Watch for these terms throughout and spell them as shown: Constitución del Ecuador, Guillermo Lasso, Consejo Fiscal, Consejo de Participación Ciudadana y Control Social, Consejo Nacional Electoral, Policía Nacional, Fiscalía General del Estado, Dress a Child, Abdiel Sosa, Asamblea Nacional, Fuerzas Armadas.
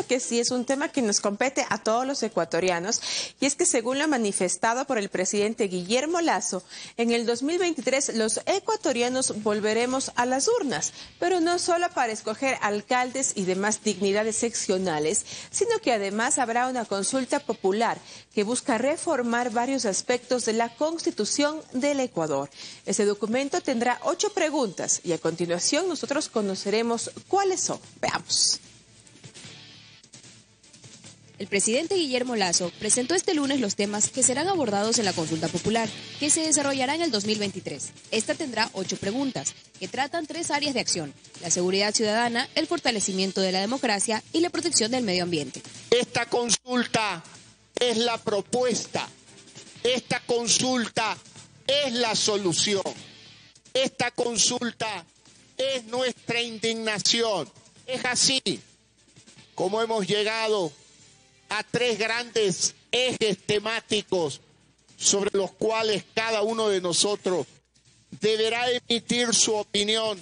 supuesto que sí, es un tema que nos compete a todos los ecuatorianos, y es que según lo manifestado por el presidente Guillermo Lasso, en el 2023 los ecuatorianos volveremos a las urnas, pero no solo para escoger alcaldes y demás dignidades seccionales, sino que además habrá una consulta popular que busca reformar varios aspectos de la Constitución del Ecuador. Ese documento tendrá 8 preguntas y a continuación nosotros conoceremos cuáles son. Veamos. El presidente Guillermo Lasso presentó este lunes los temas que serán abordados en la consulta popular, que se desarrollará en el 2023. Esta tendrá 8 preguntas, que tratan 3 áreas de acción: la seguridad ciudadana, el fortalecimiento de la democracia y la protección del medio ambiente. Esta consulta es la propuesta, esta consulta es la solución, esta consulta es nuestra indignación. Es así como hemos llegado a 3 grandes ejes temáticos sobre los cuales cada uno de nosotros deberá emitir su opinión.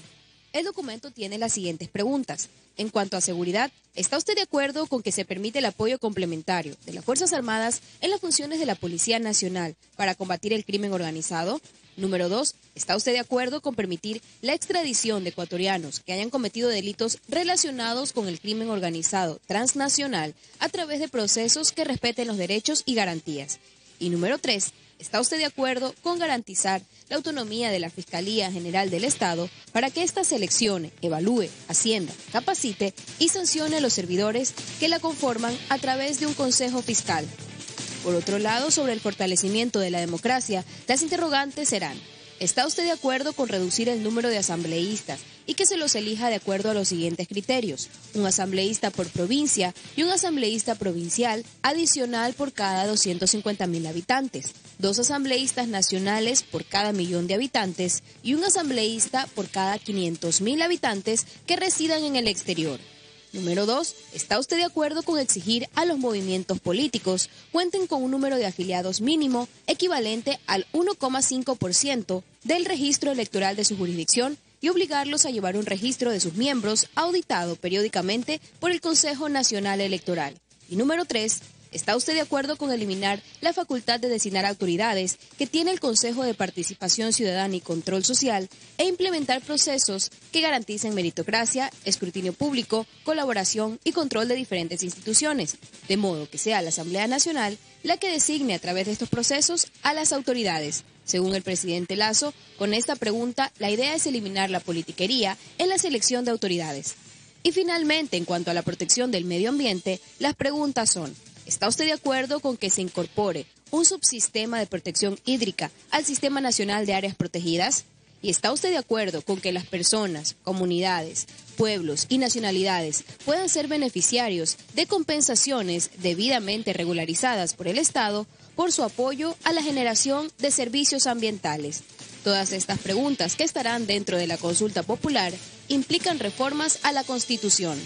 El documento tiene las siguientes preguntas. En cuanto a seguridad, ¿está usted de acuerdo con que se permite el apoyo complementario de las Fuerzas Armadas en las funciones de la Policía Nacional para combatir el crimen organizado? Número 2, ¿está usted de acuerdo con permitir la extradición de ecuatorianos que hayan cometido delitos relacionados con el crimen organizado transnacional a través de procesos que respeten los derechos y garantías? Y número 3, ¿está usted de acuerdo con garantizar la autonomía de la Fiscalía General del Estado para que ésta seleccione, evalúe, ascienda, capacite y sancione a los servidores que la conforman a través de un Consejo Fiscal? Por otro lado, sobre el fortalecimiento de la democracia, las interrogantes serán: ¿está usted de acuerdo con reducir el número de asambleístas y que se los elija de acuerdo a los siguientes criterios? Un asambleísta por provincia y un asambleísta provincial adicional por cada 250.000 habitantes, 2 asambleístas nacionales por cada 1.000.000 de habitantes y un asambleísta por cada 500.000 habitantes que residan en el exterior. Número 2, ¿está usted de acuerdo con exigir a los movimientos políticos cuenten con un número de afiliados mínimo equivalente al 1,5% del registro electoral de su jurisdicción y obligarlos a llevar un registro de sus miembros auditado periódicamente por el Consejo Nacional Electoral? Y número 3, ¿está usted de acuerdo con eliminar la facultad de designar autoridades que tiene el Consejo de Participación Ciudadana y Control Social e implementar procesos que garanticen meritocracia, escrutinio público, colaboración y control de diferentes instituciones, de modo que sea la Asamblea Nacional la que designe a través de estos procesos a las autoridades? Según el presidente Lasso, con esta pregunta la idea es eliminar la politiquería en la selección de autoridades. Y finalmente, en cuanto a la protección del medio ambiente, las preguntas son: ¿está usted de acuerdo con que se incorpore un subsistema de protección hídrica al Sistema Nacional de Áreas Protegidas? ¿Y está usted de acuerdo con que las personas, comunidades, pueblos y nacionalidades puedan ser beneficiarios de compensaciones debidamente regularizadas por el Estado por su apoyo a la generación de servicios ambientales? Todas estas preguntas, que estarán dentro de la consulta popular, implican reformas a la Constitución.